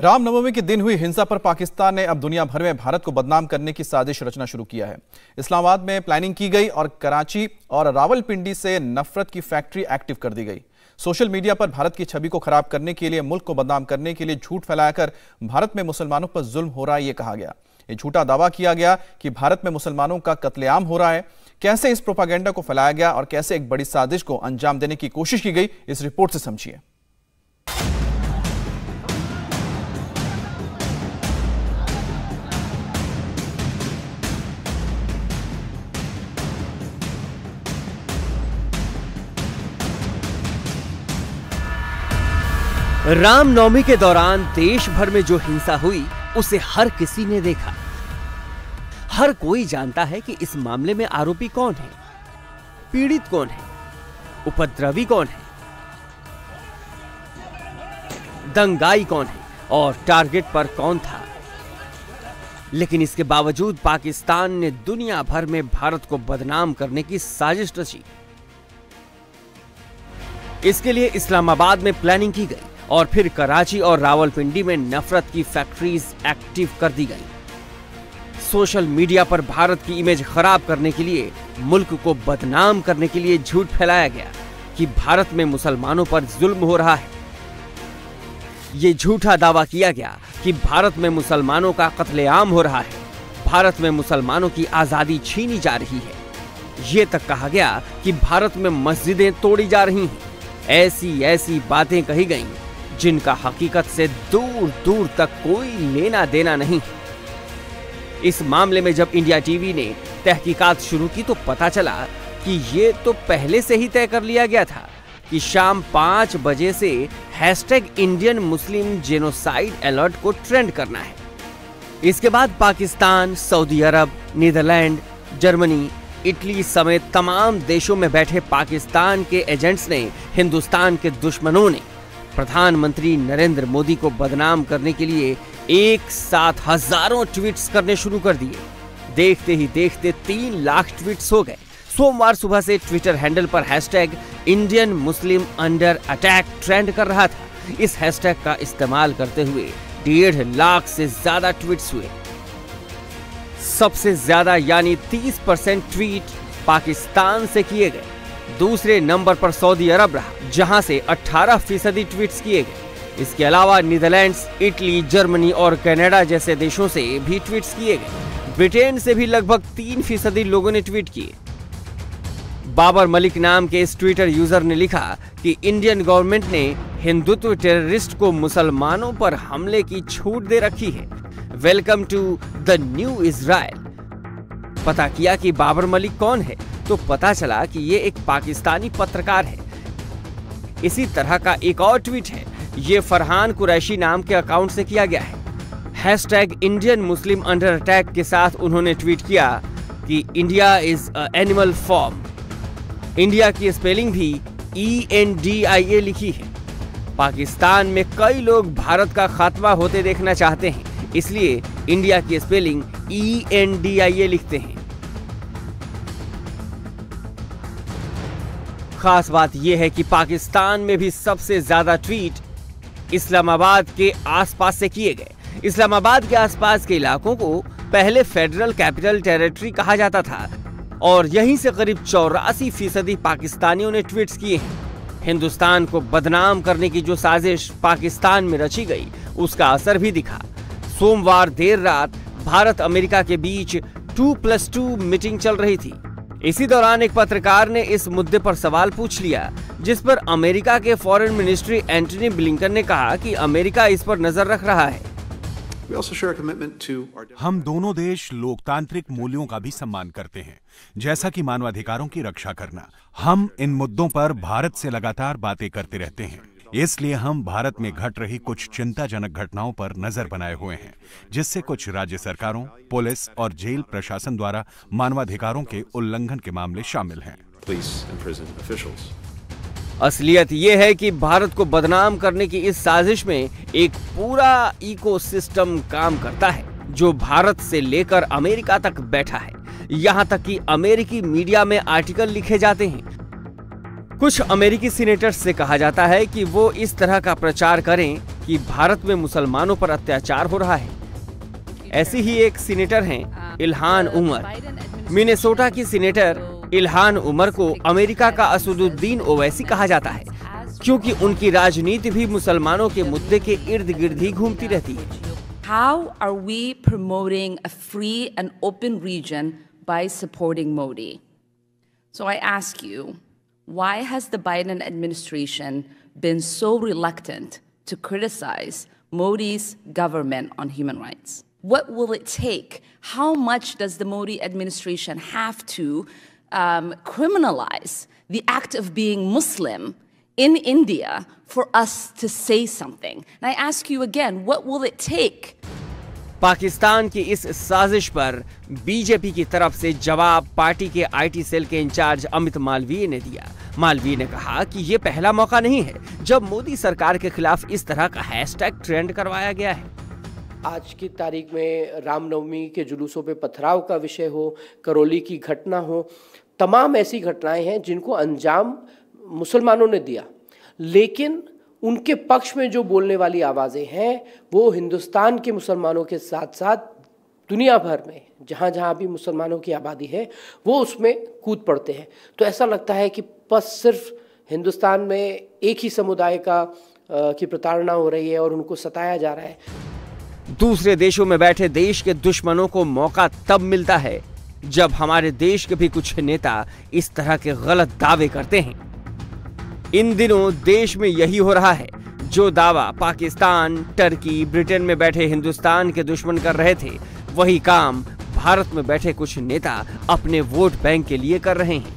राम नवमी के दिन हुई हिंसा पर पाकिस्तान ने अब दुनिया भर में भारत को बदनाम करने की साजिश रचना शुरू किया है। इस्लामाबाद में प्लानिंग की गई और कराची और रावलपिंडी से नफरत की फैक्ट्री एक्टिव कर दी गई। सोशल मीडिया पर भारत की छवि को खराब करने के लिए, मुल्क को बदनाम करने के लिए झूठ फैलाकर भारत में मुसलमानों पर जुल्म हो रहा है, ये कहा गया। ये झूठा दावा किया गया कि भारत में मुसलमानों का कत्लेआम हो रहा है। कैसे इस प्रोपागेंडा को फैलाया गया और कैसे एक बड़ी साजिश को अंजाम देने की कोशिश की गई, इस रिपोर्ट से समझिए। राम नवमी के दौरान देश भर में जो हिंसा हुई उसे हर किसी ने देखा। हर कोई जानता है कि इस मामले में आरोपी कौन है, पीड़ित कौन है, उपद्रवी कौन है, दंगाई कौन है और टारगेट पर कौन था। लेकिन इसके बावजूद पाकिस्तान ने दुनिया भर में भारत को बदनाम करने की साजिश रची। इसके लिए इस्लामाबाद में प्लानिंग की गई और फिर कराची और रावलपिंडी में नफरत की फैक्ट्रीज एक्टिव कर दी गई। सोशल मीडिया पर भारत की इमेज खराब करने के लिए, मुल्क को बदनाम करने के लिए झूठ फैलाया गया कि भारत में मुसलमानों पर जुल्म हो रहा है। ये झूठा दावा किया गया कि भारत में मुसलमानों का कत्लेआम हो रहा है, भारत में मुसलमानों की आज़ादी छीनी जा रही है। ये तक कहा गया कि भारत में मस्जिदें तोड़ी जा रही हैं। ऐसी बातें कही गईं जिनका हकीकत से दूर तक कोई लेना देना नहीं। इस मामले में जब इंडिया टीवी ने तहकीकात शुरू की तो पता चला कि ये तो पहले से ही तय कर लिया गया था कि शाम 5 बजे से #IndianMuslimGenocidAlert को ट्रेंड करना है। इसके बाद पाकिस्तान, सऊदी अरब, नीदरलैंड, जर्मनी, इटली समेत तमाम देशों में बैठे पाकिस्तान के एजेंट्स ने, हिंदुस्तान के दुश्मनों ने प्रधानमंत्री नरेंद्र मोदी को बदनाम करने के लिए एक साथ हजारों ट्वीट्स करने शुरू कर दिए। देखते ही देखते 3 लाख ट्वीट्स हो गए। सोमवार सुबह से ट्विटर हैंडल पर #IndianMuslimUnderAttack ट्रेंड कर रहा था। इस हैशटैग का इस्तेमाल करते हुए 1.5 लाख से ज्यादा ट्वीट्स हुए। सबसे ज्यादा यानी 30% ट्वीट पाकिस्तान से किए गए। दूसरे नंबर पर सऊदी अरब रहा, जहां से 18% ट्वीट्स किए गए। इसके अलावा नीदरलैंड्स, इटली, जर्मनी और कनाडा जैसे देशों से भी ट्वीट्स किए गए। ब्रिटेन से भी लगभग 3% लोगों ने ट्वीट किए। बाबर मलिक नाम के इस ट्विटर यूजर ने लिखा कि इंडियन गवर्नमेंट ने हिंदुत्व टेररिस्ट को मुसलमानों पर हमले की छूट दे रखी है। Welcome to the new Israel. पता किया कि बाबर मलिक कौन है तो पता चला कि ये एक पाकिस्तानी पत्रकार है। इसी तरह का एक और ट्वीट है, ये फरहान कुरैशी नाम के अकाउंट से किया गया है। #IndianMuslimUnderAttack के साथ उन्होंने ट्वीट किया कि India is a animal farm. India की स्पेलिंग भी ENDIA लिखी है। पाकिस्तान में कई लोग भारत का खात्मा होते देखना चाहते हैं, इसलिए इंडिया की स्पेलिंग ENDIA लिखते हैं। खास बात यह है कि पाकिस्तान में भी सबसे ज्यादा ट्वीट इस्लामाबाद के आसपास से किए गए। इस्लामाबाद के आसपास के इलाकों को पहले फेडरल कैपिटल टेरिटरी कहा जाता था और यहीं से करीब 84% पाकिस्तानियों ने ट्वीट्स किए हैं। हिंदुस्तान को बदनाम करने की जो साजिश पाकिस्तान में रची गई उसका असर भी दिखा। सोमवार देर रात भारत अमेरिका के बीच 2+2 मीटिंग चल रही थी। इसी दौरान एक पत्रकार ने इस मुद्दे पर सवाल पूछ लिया, जिस पर अमेरिका के फॉरेन मिनिस्ट्री एंटनी ब्लिंकन ने कहा कि अमेरिका इस पर नजर रख रहा है। हम दोनों देश लोकतांत्रिक मूल्यों का भी सम्मान करते हैं, जैसा कि मानवाधिकारों की रक्षा करना। हम इन मुद्दों पर भारत से लगातार बातें करते रहते हैं, इसलिए हम भारत में घट रही कुछ चिंताजनक घटनाओं पर नजर बनाए हुए हैं, जिससे कुछ राज्य सरकारों, पुलिस और जेल प्रशासन द्वारा मानवाधिकारों के उल्लंघन के मामले शामिल हैं। असलियत यह है कि भारत को बदनाम करने की इस साजिश में एक पूरा इकोसिस्टम काम करता है, जो भारत से लेकर अमेरिका तक बैठा है। यहाँ तक कि अमेरिकी मीडिया में आर्टिकल लिखे जाते हैं कुछ अमेरिकी सीनेटर्स से कहा जाता है कि वो इस तरह का प्रचार करें कि भारत में मुसलमानों पर अत्याचार हो रहा है। ऐसी ही एक सीनेटर हैं इलहान उमर। मिनेसोटा की सीनेटर इलहान उमर को अमेरिका का असदुद्दीन ओवैसी कहा जाता है, क्योंकि उनकी राजनीति भी मुसलमानों के मुद्दे के इर्द गिर्द ही घूमती रहती है। How are we promoting a free and open region by supporting Modi? So I ask you, why has the Biden administration been so reluctant to criticize Modi's government on human rights? What will it take? How much does the Modi administration have to criminalize the act of being Muslim in India for us to say something? And I ask you again, what will it take? Pakistan की इस साजिश पर BJP की तरफ से जवाब party के IT cell के इंचार्ज अमित मालवीय ने दिया। मालवीय ने कहा कि ये पहला मौका नहीं है जब मोदी सरकार के खिलाफ इस तरह का हैशटैग ट्रेंड करवाया गया है। आज की तारीख में राम नवमी के जुलूसों पे पथराव का विषय हो, करौली की घटना हो, तमाम ऐसी घटनाएं हैं जिनको अंजाम मुसलमानों ने दिया, लेकिन उनके पक्ष में जो बोलने वाली आवाज़ें हैं वो हिंदुस्तान के मुसलमानों के साथ साथ दुनिया भर में जहाँ जहाँ भी मुसलमानों की आबादी है वो उसमें कूद पड़ते हैं। तो ऐसा लगता है कि बस सिर्फ हिंदुस्तान में एक ही समुदाय की प्रताड़ना हो रही है और उनको सताया जा रहा है। दूसरे देशों में बैठे देश के दुश्मनों को मौका तब मिलता है जब हमारे देश के भी कुछ नेता इस तरह के गलत दावे करते हैं। इन दिनों देश में यही हो रहा है जो दावा पाकिस्तान, टर्की, ब्रिटेन में बैठे हिंदुस्तान के दुश्मन कर रहे थे, वही काम भारत में बैठे कुछ नेता अपने वोट बैंक के लिए कर रहे हैं।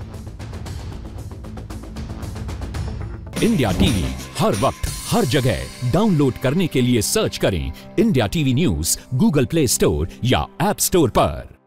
इंडिया टीवी हर वक्त हर जगह डाउनलोड करने के लिए सर्च करें India TV news Google Play Store या ऐप स्टोर पर।